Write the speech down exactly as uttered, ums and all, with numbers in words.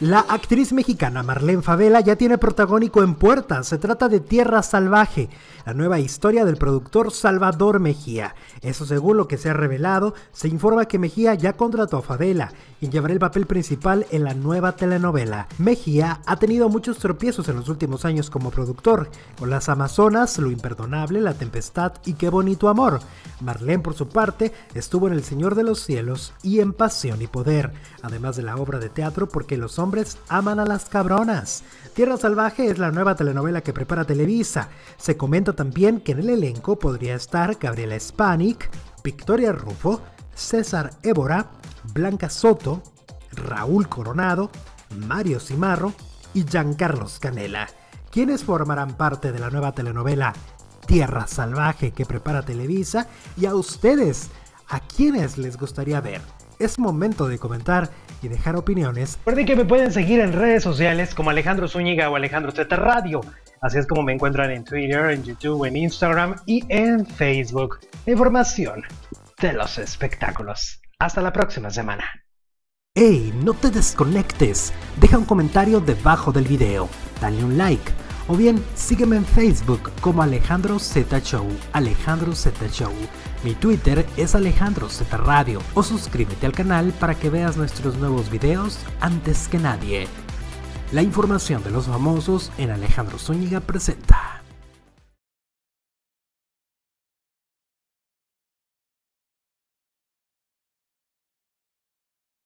La actriz mexicana Marlene Favela ya tiene protagónico en puerta. Se trata de Tierra Salvaje, la nueva historia del productor Salvador Mejía. Eso según lo que se ha revelado. Se informa que Mejía ya contrató a Favela, quien llevará el papel principal en la nueva telenovela. Mejía ha tenido muchos tropiezos en los últimos años como productor, con las Amazonas, Lo Imperdonable, La Tempestad y Qué Bonito Amor. Marlene, por su parte, estuvo en El Señor de los Cielos y en Pasión y Poder, además de la obra de teatro Porque los hombres aman a las cabronas. Tierra Salvaje es la nueva telenovela que prepara Televisa. Se comenta también que en el elenco podría estar Gabriela Spanik, Victoria Rufo, César Évora, Blanca Soto, Raúl Coronado, Mario Cimarro y Giancarlos Canela, quienes formarán parte de la nueva telenovela Tierra Salvaje que prepara Televisa. Y a ustedes, ¿a quiénes les gustaría ver? Es momento de comentar y dejar opiniones. Recuerden que me pueden seguir en redes sociales como Alejandro Zúñiga o Alejandro Z Radio. Así es como me encuentran en Twitter, en YouTube, en Instagram y en Facebook. Información de los espectáculos. Hasta la próxima semana. ¡Hey! No te desconectes. Deja un comentario debajo del video. Dale un like. O bien sígueme en Facebook como Alejandro Z Show, Alejandro Z Show. Mi Twitter es Alejandro Z Radio. O suscríbete al canal para que veas nuestros nuevos videos antes que nadie. La información de los famosos en Alejandro Zúñiga presenta.